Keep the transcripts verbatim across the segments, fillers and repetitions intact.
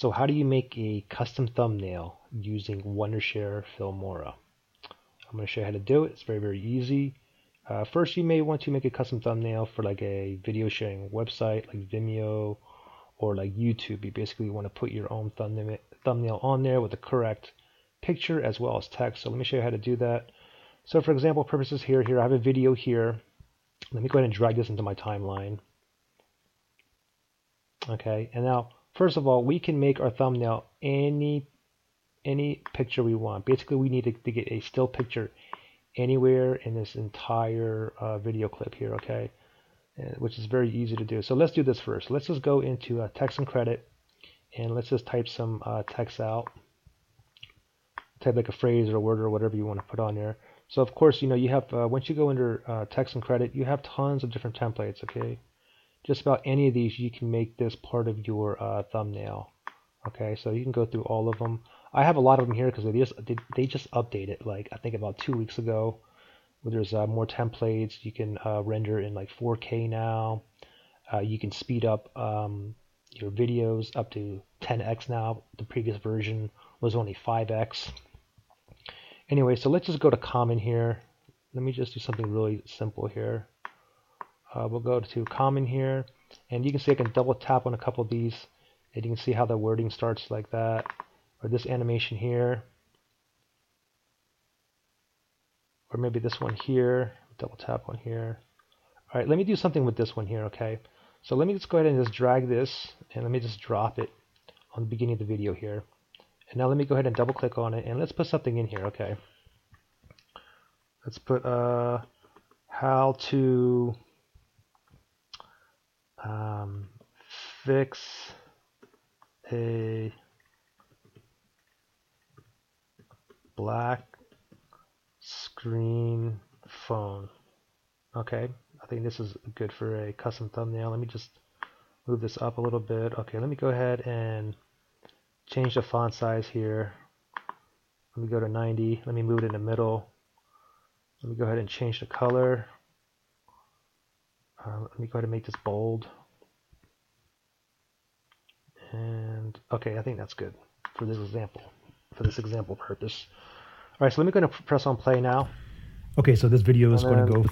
So how do you make a custom thumbnail using Wondershare Filmora? I'm going to show you how to do it. It's very, very easy. Uh, first, you may want to make a custom thumbnail for like a video sharing website like Vimeo or like YouTube. You basically want to put your own thumbnail thumbnail on there with the correct picture as well as text. So let me show you how to do that. So for example purposes here, here I have a video here. Let me go ahead and drag this into my timeline. Okay, and now first of all, we can make our thumbnail any any picture we want. Basically, we need to, to get a still picture anywhere in this entire uh, video clip here, okay, and, which is very easy to do. So let's do this first. Let's just go into uh, text and credit, and let's just type some uh, text out. Type like a phrase or a word or whatever you want to put on there. So of course, you know, you have uh, once you go under uh, text and credit, you have tons of different templates, okay. Just about any of these, you can make this part of your uh, thumbnail, okay. So you can go through all of them. I have a lot of them here because they just they, they just updated like I think about two weeks ago. Where there's uh, more templates. You can uh, render in like four K now. Uh, you can speed up um, your videos up to ten X now. The previous version was only five X. Anyway, so let's just go to common here. Let me just do something really simple here. Uh, we'll go to common here, and you can see I can double tap on a couple of these, and you can see how the wording starts like that. Or this animation here, or maybe this one here, double tap on here. All right, let me do something with this one here, okay? So let me just go ahead and just drag this, and let me just drop it on the beginning of the video here. And now let me go ahead and double click on it, and let's put something in here, okay? Let's put uh, how to um, fix a black screen phone. Okay, I think this is good for a custom thumbnail. Let me just move this up a little bit. Okay, let me go ahead and change the font size here. Let me go to ninety. Let me move it in the middle. Let me go ahead and change the color. Uh, let me go ahead and make this bold. And okay, I think that's good for this example. For this example purpose. All right, so let me go and press on play now. Okay, so this video is then, going to go.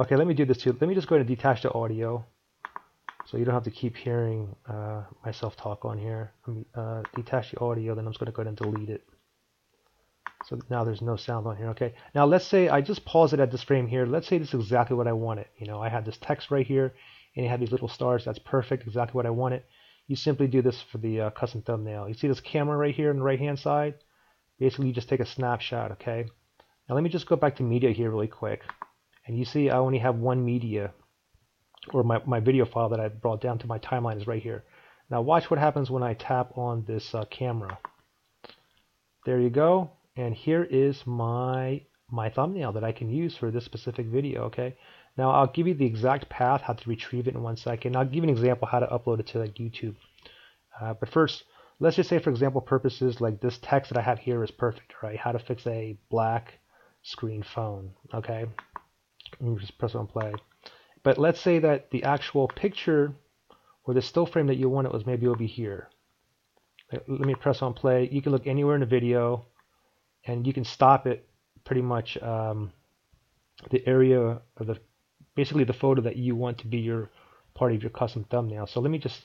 Okay, let me do this too. Let me just go ahead and detach the audio, so you don't have to keep hearing uh, myself talk on here. Let me uh, detach the audio, then I'm just going to go ahead and delete it. So now there's no sound on here. Okay, now let's say I just pause it at this frame here. Let's say this is exactly what I wanted. You know, I had this text right here, and it had these little stars. That's perfect, exactly what I wanted. You simply do this for the uh, custom thumbnail. You see this camera right here on the right hand side? Basically, you just take a snapshot, okay? Now let me just go back to media here really quick. And you see I only have one media, or my, my video file that I brought down to my timeline is right here. Now watch what happens when I tap on this uh, camera. There you go. And here is my, my thumbnail that I can use for this specific video, okay? Now I'll give you the exact path how to retrieve it in one second. I'll give you an example how to upload it to like YouTube. Uh, but first, let's just say for example purposes, like this text that I have here is perfect, right? How to fix a black screen phone. Okay, let me just press on play. But let's say that the actual picture or the still frame that you wanted was maybe over here. Let me press on play. You can look anywhere in the video, and you can stop it pretty much um, the area of the. Basically the photo that you want to be your part of your custom thumbnail. So let me just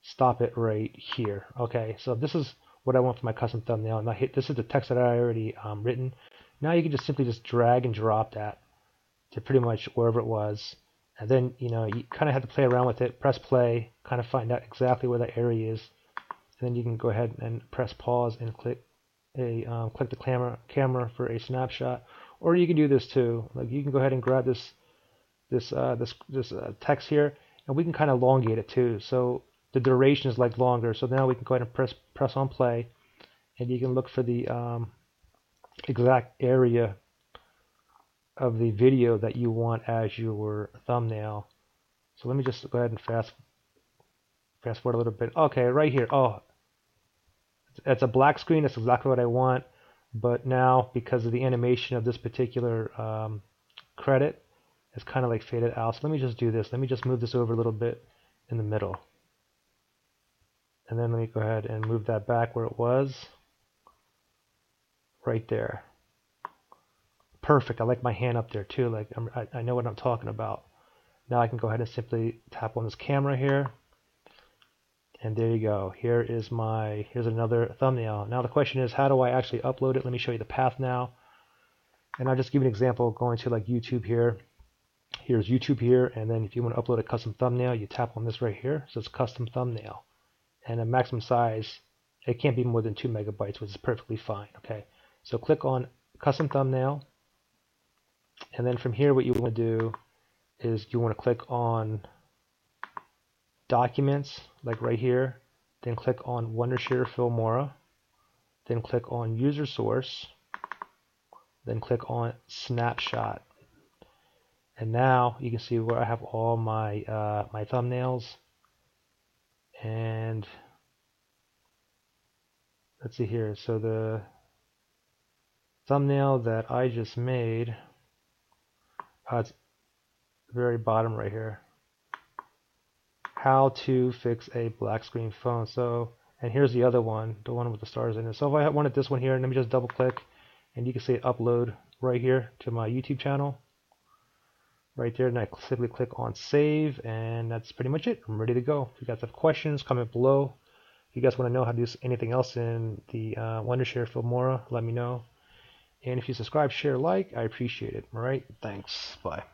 stop it right here. Okay, so this is what I want for my custom thumbnail, and I hit this is the text that I already um, written. Now you can just simply just drag and drop that to pretty much wherever it was, and then you know you kind of have to play around with it. Press play, kind of find out exactly where that area is, and then you can go ahead and press pause and click a um, click the camera camera for a snapshot. Or you can do this too. Like you can go ahead and grab this. This uh, this this uh, text here, and we can kind of elongate it too. So the duration is like longer. So now we can go ahead and press press on play, and you can look for the um, exact area of the video that you want as your thumbnail. So let me just go ahead and fast fast forward a little bit. Okay, right here. Oh, it's a black screen. That's exactly what I want. But now because of the animation of this particular um, credit. It's kind of like faded out. So let me just do this. Let me just move this over a little bit in the middle. And then let me go ahead and move that back where it was. Right there. Perfect. I like my hand up there too. Like I'm, I, I know what I'm talking about. Now I can go ahead and simply tap on this camera here. And there you go. Here is my, here's another thumbnail. Now the question is, how do I actually upload it? Let me show you the path now. And I'll just give you an example going to like YouTube here. Here's YouTube here. And then if you want to upload a custom thumbnail, you tap on this right here. So it's custom thumbnail. And a maximum size, it can't be more than two megabytes, which is perfectly fine. Okay. So click on custom thumbnail. And then from here, what you want to do is you want to click on Documents, like right here, then click on Wondershare Filmora, then click on User Source, then click on Snapshot. And now you can see where I have all my uh, my thumbnails. And let's see here, so the thumbnail that I just made, uh, it's the very bottom right here. How to fix a black screen phone. So, and here's the other one, the one with the stars in it. So if I wanted this one here, let me just double click, and you can see it upload right here to my YouTube channel. Right there, and I simply click on save, and that's pretty much it. I'm ready to go. If you guys have questions, comment below. If you guys want to know how to do anything else in the uh, Wondershare Filmora, let me know. And if you subscribe, share, like, I appreciate it. All right, thanks, bye.